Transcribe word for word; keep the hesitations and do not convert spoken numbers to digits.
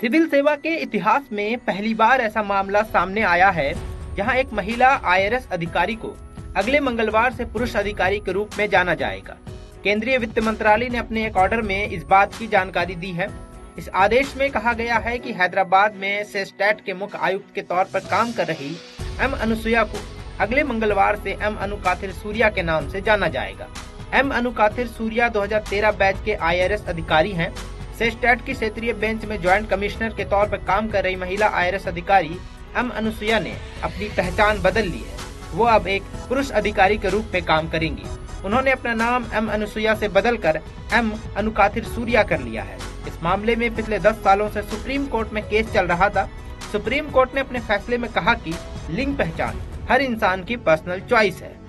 Civil सेवा के इतिहास में पहली बार ऐसा मामला सामने आया है जहां एक महिला आईआरएस अधिकारी को अगले मंगलवार से पुरुष अधिकारी के रूप में जाना जाएगा। केंद्रीय वित्त मंत्रालय ने अपने एक ऑर्डर में इस बात की जानकारी दी है। इस आदेश में कहा गया है कि हैदराबाद में सेस्टैट के मुख्य आयुक्त के तौर पर काम कर रही एम अनुसुईया को अगले मंगलवार से एम अनुकाथिर सूर्या के नाम से जाना जाएगा। एम अनुकाथिर सूर्या दो हज़ार तेरह बैच के आईआरएस अधिकारी हैं। सेस्टैट की क्षेत्रीय बेंच में ज्वाइंट कमिश्नर के तौर पर काम कर रही महिला आईआरएस अधिकारी एम अनुसुईया ने अपनी पहचान बदल ली है। वो अब एक पुरुष अधिकारी के रूप में काम करेंगी। उन्होंने अपना नाम एम अनुसुईया से बदलकर एम अनुकाथिर सूर्या कर लिया है। इस मामले में पिछले दस सालों से सुप्रीम कोर्ट में केस चल रहा था। सुप्रीम कोर्ट ने अपने फैसले में कहा कि लिंग पहचान हर इंसान की पर्सनल चॉइस है।